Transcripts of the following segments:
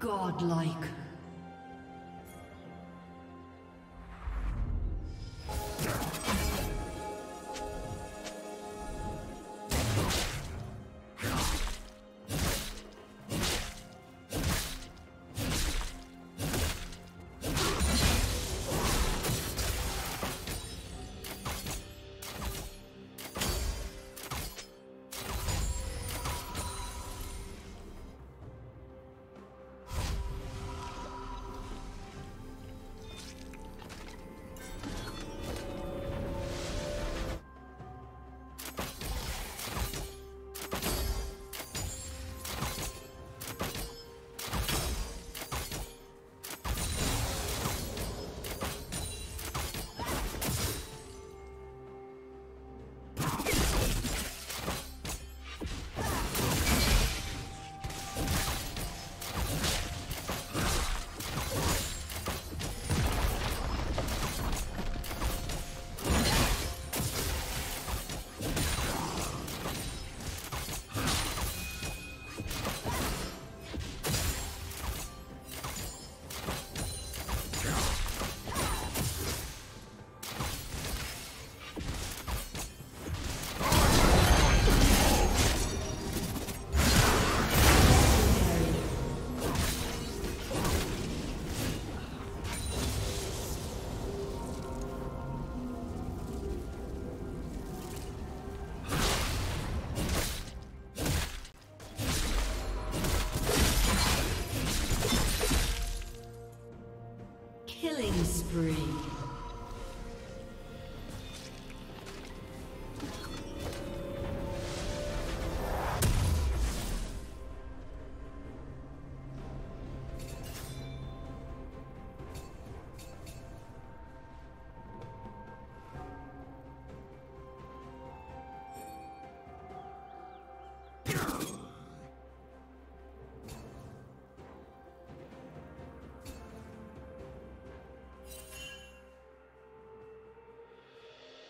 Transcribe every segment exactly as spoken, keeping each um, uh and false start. Godlike.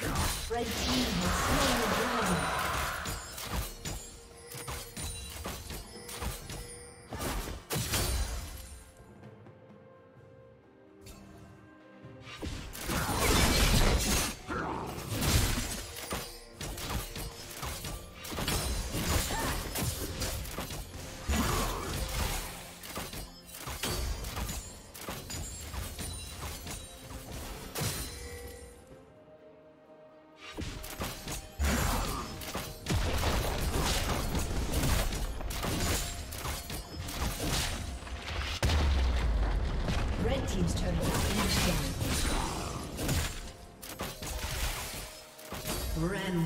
Red team has slain the dragon. Team's turn to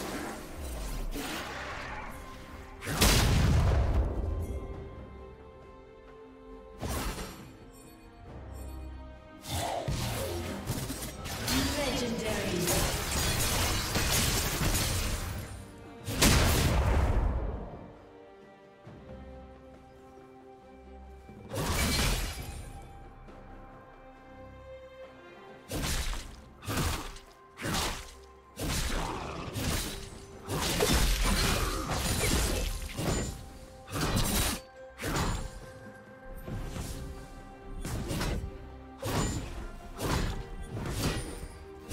Team's turret has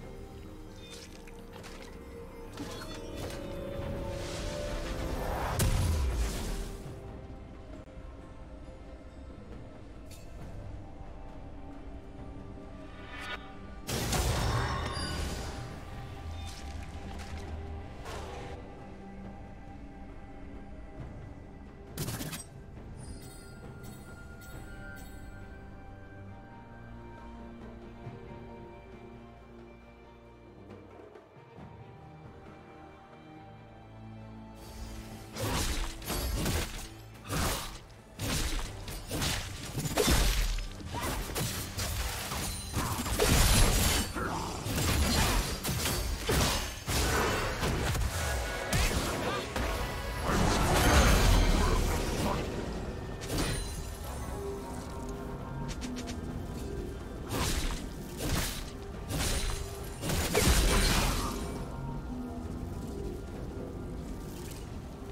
been destroyed.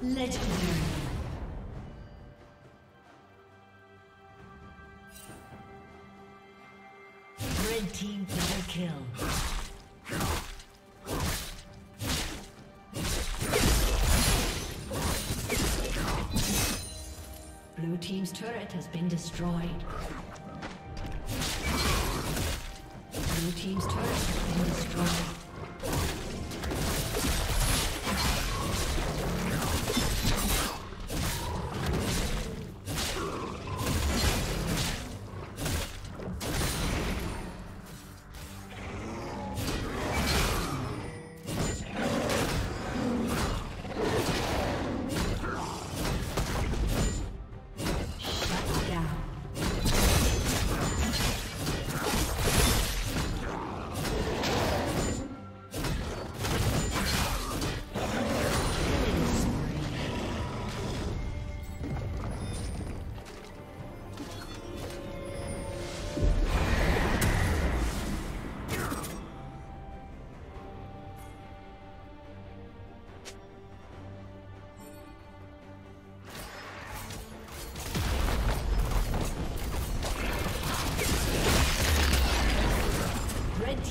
Legendary. Red team double kill. Blue team's turret has been destroyed. Blue team's turret has been destroyed.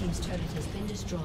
team's turret has been destroyed.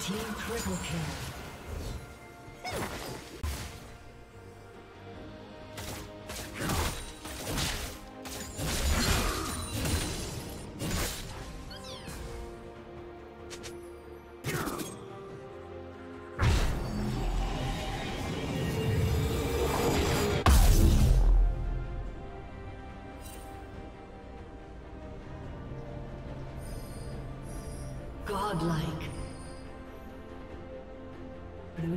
Team triple kill. Godlike. Blue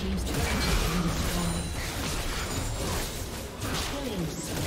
Team's turn. Killing spree.